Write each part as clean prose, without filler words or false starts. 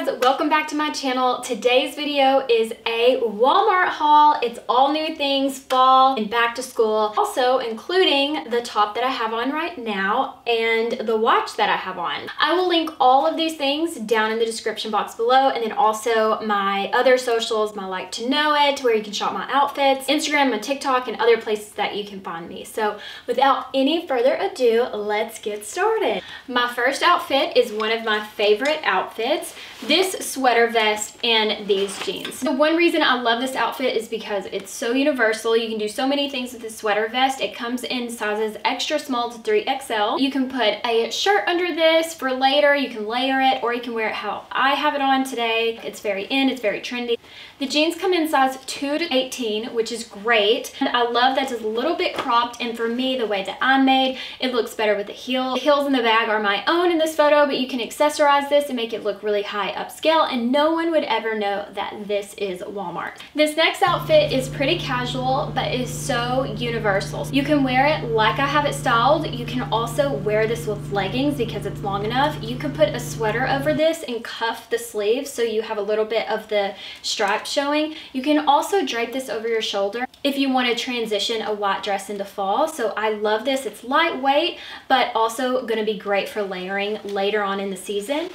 guys, welcome back to my channel. Today's video is a Walmart haul. It's all new things, fall and back to school, also including the top that I have on right now and the watch that I have on. I will link all of these things down in the description box below, and then also my other socials, my Like To Know It, where you can shop my outfits, Instagram, my TikTok, and other places that you can find me. So without any further ado, let's get started. My first outfit is one of my favorite outfits, this sweater vest and these jeans. The one reason I love this outfit is because it's so universal. You can do so many things with this sweater vest. It comes in sizes extra small to 3XL. You can put a shirt under this for later. You can layer it, or you can wear it how I have it on today. It's very in, it's very trendy. The jeans come in size 2 to 18, which is great. And I love that it's a little bit cropped, and for me, the way that I'm made, it looks better with the heel. The heels in the bag are my own in this photo, but you can accessorize this and make it look really high upscale, and no one would ever know that this is Walmart. This next outfit is pretty casual, but is so universal. You can wear it like I have it styled. You can also wear this with leggings because it's long enough. You can put a sweater over this and cuff the sleeves so you have a little bit of the stripe showing. You can also drape this over your shoulder if you want to transition a white dress into fall. So I love this. It's lightweight, but also going to be great for layering later on in the season.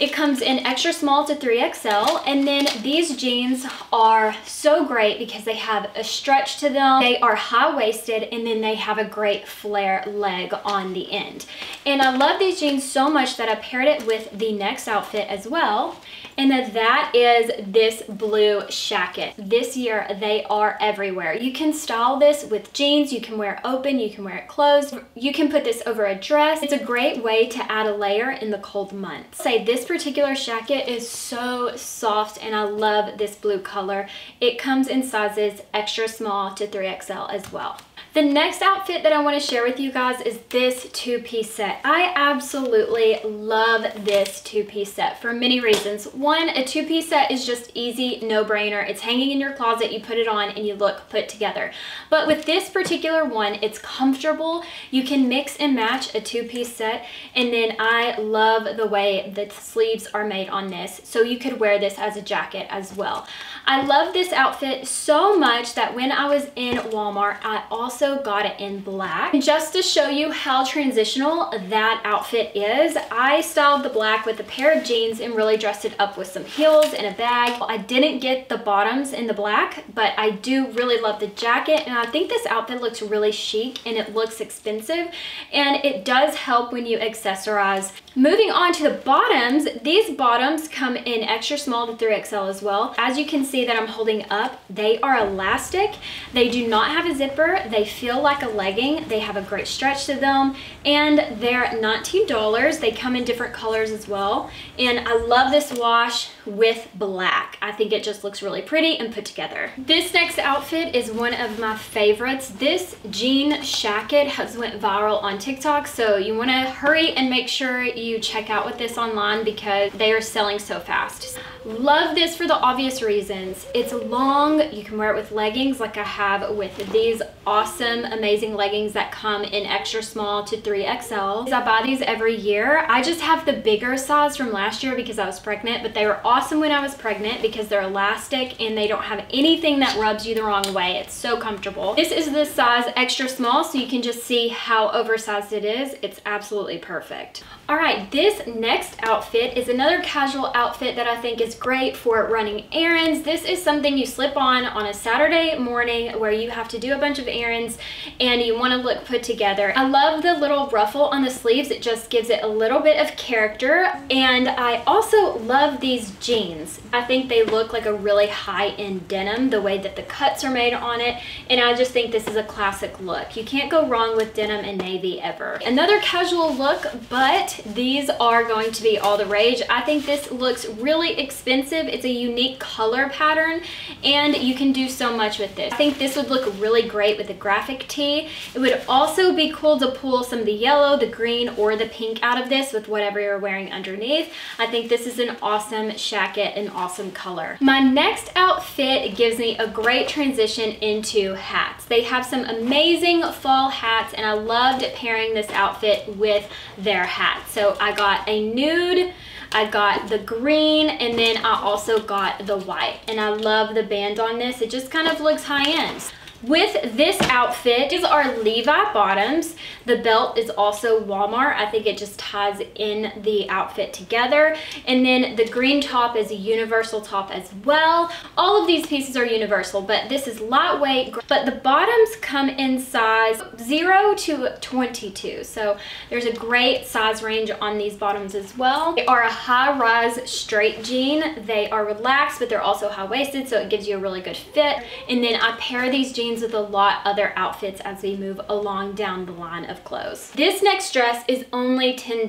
It comes in extra small to 3XL, and then these jeans are so great because they have a stretch to them. They are high-waisted, and then they have a great flare leg on the end. And I love these jeans so much that I paired it with the next outfit as well, and that is this blue shacket. This year, they are everywhere. You can style this with jeans. You can wear it open. You can wear it closed. You can put this over a dress. It's a great way to add a layer in the cold months. Say this particular shacket is so soft, and I love this blue color. It comes in sizes extra small to 3XL as well. The next outfit that I want to share with you guys is this two-piece set. I absolutely love this two-piece set for many reasons. One, a two-piece set is just easy, no-brainer. It's hanging in your closet, you put it on, and you look put together. But with this particular one, it's comfortable. You can mix and match a two-piece set, and then I love the way the sleeves are made on this, so you could wear this as a jacket as well. I love this outfit so much that when I was in Walmart, I also got it in black. And just to show you how transitional that outfit is, I styled the black with a pair of jeans and really dressed it up with some heels and a bag. I didn't get the bottoms in the black, but I do really love the jacket, and I think this outfit looks really chic, and it looks expensive, and it does help when you accessorize. Moving on to the bottoms, these bottoms come in extra small to 3XL as well. As you can see that I'm holding up, they are elastic. They do not have a zipper. They feel like a legging. They have a great stretch to them, and they're $19. They come in different colors as well, and I love this wash with black. I think it just looks really pretty and put together. This next outfit is one of my favorites. This jean shacket has went viral on TikTok, so you want to hurry and make sure you check out with this online because they are selling so fast. Love this for the obvious reasons. It's long. You can wear it with leggings like I have with these awesome, amazing leggings that come in extra small to 3XL. I buy these every year. I just have the bigger size from last year because I was pregnant, but they were awesome when I was pregnant because they're elastic and they don't have anything that rubs you the wrong way. It's so comfortable. This is the size extra small, so you can just see how oversized it is. It's absolutely perfect. All right, this next outfit is another casual outfit that I think is great for running errands. This is something you slip on a Saturday morning where you have to do a bunch of errands and you want to look put together. I love the little ruffle on the sleeves. It just gives it a little bit of character, and I also love these jeans. I think they look like a really high-end denim, the way that the cuts are made on it, and I just think this is a classic look. You can't go wrong with denim and navy ever. Another casual look, but these are going to be all the rage. I think this looks really expensive. It's a unique color pattern, and you can do so much with this. I think this would look really great with a graphic tee. It would also be cool to pull some of the yellow, the green, or the pink out of this with whatever you're wearing underneath. I think this is an awesome shacket, an awesome color. My next outfit gives me a great transition into hats. They have some amazing fall hats, and I loved pairing this outfit with their hat. So I got a nude, I got the green, and then I also got the white. And I love the band on this. It just kind of looks high-end. With this outfit, these are Levi bottoms. The belt is also Walmart. I think it just ties in the outfit together. And then the green top is a universal top as well. All of these pieces are universal, but this is lightweight. But the bottoms come in size 0 to 22. So there's a great size range on these bottoms as well. They are a high-rise straight jean. They are relaxed, but they're also high-waisted, so it gives you a really good fit. And then I pair these jeans with a lot other outfits as we move along down the line of clothes. This next dress is only $10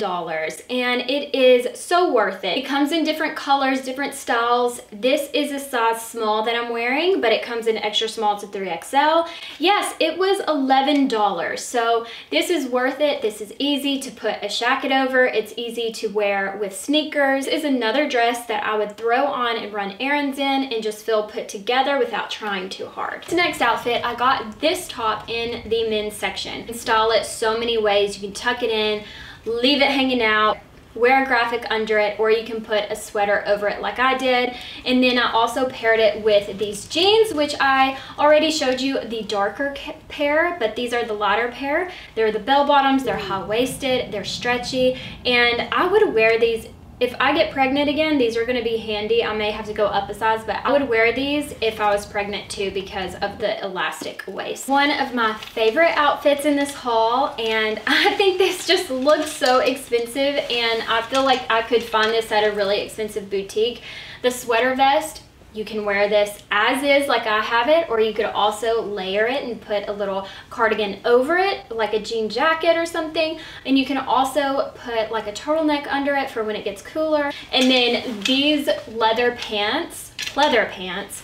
and it is so worth it. It comes in different colors, different styles. This is a size small that I'm wearing, but it comes in extra small to 3XL. Yes, it was $11. So this is worth it. This is easy to put a jacket over. It's easy to wear with sneakers. This is another dress that I would throw on and run errands in and just feel put together without trying too hard. This next outfit, I got this top in the men's section. You can style it so many ways. You can tuck it in, leave it hanging out, wear a graphic under it, or you can put a sweater over it like I did. And then I also paired it with these jeans, which I already showed you the darker pair, but these are the lighter pair. They're the bell bottoms, they're high-waisted, they're stretchy, and I would wear these. If I get pregnant again, these are going to be handy. I may have to go up a size, but I would wear these if I was pregnant too because of the elastic waist. One of my favorite outfits in this haul, and I think this just looks so expensive, and I feel like I could find this at a really expensive boutique. The sweater vest, you can wear this as is like I have it, or you could also layer it and put a little cardigan over it, like a jean jacket or something. And you can also put like a turtleneck under it for when it gets cooler. And then these leather pants, pleather pants,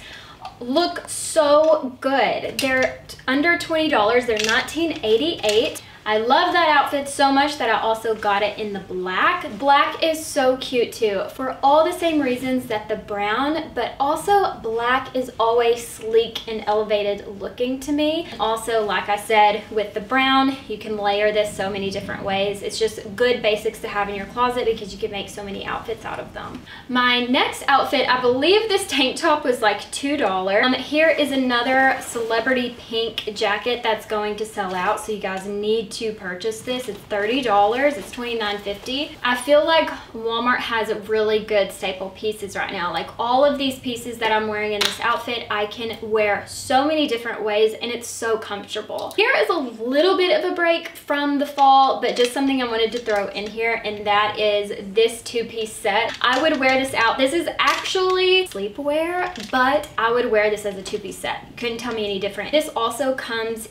look so good. They're under $20, they're $19.88. I love that outfit so much that I also got it in the black. Black is so cute too, for all the same reasons that the brown, but also black is always sleek and elevated looking to me. Also, like I said, with the brown, you can layer this so many different ways. It's just good basics to have in your closet because you can make so many outfits out of them. My next outfit, I believe this tank top was like $2. Here is another Celebrity Pink jacket that's going to sell out, so you guys need to purchase this. It's $30, it's $29.50. I feel like Walmart has really good staple pieces right now. Like all of these pieces that I'm wearing in this outfit, I can wear so many different ways and it's so comfortable. Here is a little bit of a break from the fall, but just something I wanted to throw in here, and that is this two-piece set. I would wear this out. This is actually sleepwear, but I would wear this as a two-piece set. You couldn't tell me any different. This also comes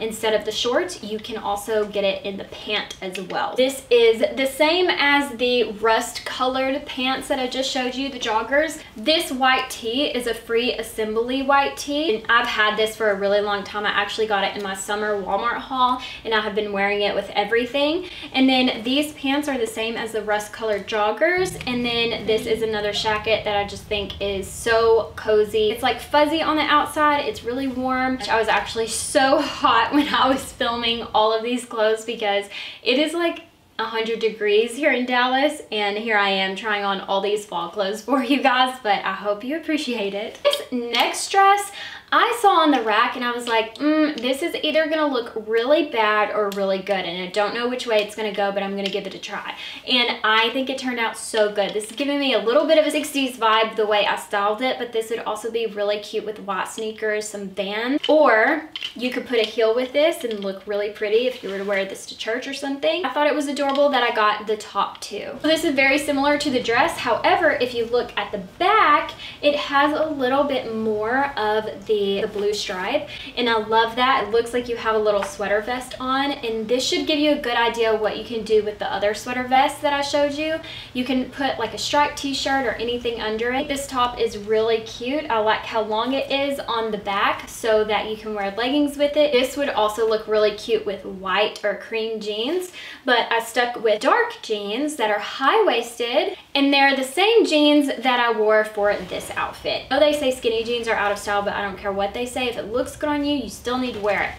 instead of the shorts, you can also get it in the pant as well. This is the same as the rust colored pants that I just showed you, the joggers. This white tee is a Free Assembly white tee, and I've had this for a really long time. I actually got it in my summer Walmart haul, and I have been wearing it with everything. And then these pants are the same as the rust colored joggers, and then this is another jacket that I just think is so cozy. It's like fuzzy on the outside, it's really warm. I was actually so hot when I was filming all of these clothes because it is like 100 degrees here in Dallas, and here I am trying on all these fall clothes for you guys, but I hope you appreciate it. This next dress I saw on the rack and I was like, this is either gonna look really bad or really good, and I don't know which way it's gonna go, but I'm gonna give it a try. And I think it turned out so good. This is giving me a little bit of a 60s vibe the way I styled it, but this would also be really cute with white sneakers, some Vans, or you could put a heel with this and look really pretty if you were to wear this to church or something. I thought it was adorable that I got the top too. So this is very similar to the dress. However, if you look at the back, it has a little bit more of the blue stripe, and I love that. It looks like you have a little sweater vest on, and this should give you a good idea of what you can do with the other sweater vest that I showed you. You can put like a striped t-shirt or anything under it. This top is really cute. I like how long it is on the back so that you can wear leggings with it. This would also look really cute with white or cream jeans, but I stuck with dark jeans that are high-waisted, and they're the same jeans that I wore for this outfit. I know they say skinny jeans are out of style, but I don't care what they say. If it looks good on you, you still need to wear it.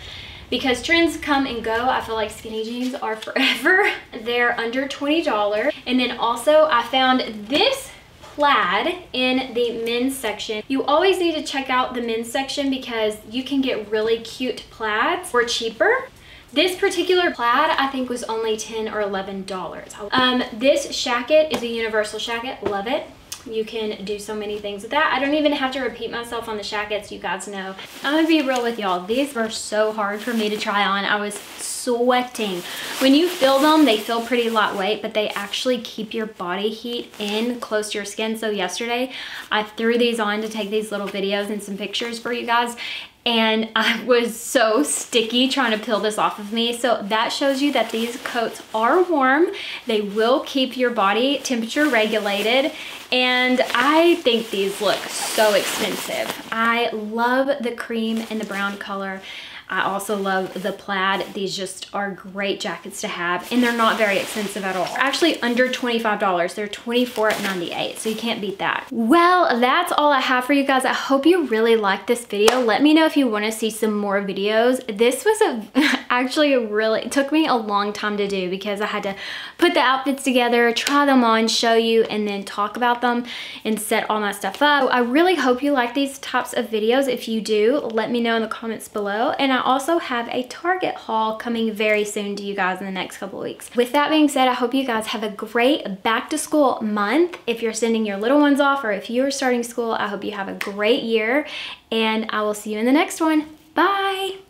because trends come and go. I feel like skinny jeans are forever. They're under $20. And then also I found this plaid in the men's section. You always need to check out the men's section because you can get really cute plaids for cheaper. This particular plaid, I think, was only $10 or $11. This shacket is a universal shacket. Love it. You can do so many things with that. I don't even have to repeat myself on the shackets. You guys know. I'm going to be real with y'all. These were so hard for me to try on. I was sweating. When you feel them, they feel pretty lightweight, but they actually keep your body heat in close to your skin. So yesterday, I threw these on to take these little videos and some pictures for you guys. And I was so sticky trying to peel this off of me. So that shows you that these coats are warm. They will keep your body temperature regulated. And I think these look so expensive. I love the cream and the brown color. I also love the plaid. These just are great jackets to have, and they're not very expensive at all. They're actually under $25. They're $24.98, so you can't beat that. Well, that's all I have for you guys. I hope you really liked this video. Let me know if you want to see some more videos. This was it took me a long time to do because I had to put the outfits together, try them on, show you, and then talk about them and set all my stuff up. So I really hope you like these types of videos. If you do, let me know in the comments below. And I also have a Target haul coming very soon to you guys in the next couple of weeks. With that being said, I hope you guys have a great back to school month. If you're sending your little ones off or if you're starting school, I hope you have a great year, and I will see you in the next one. Bye.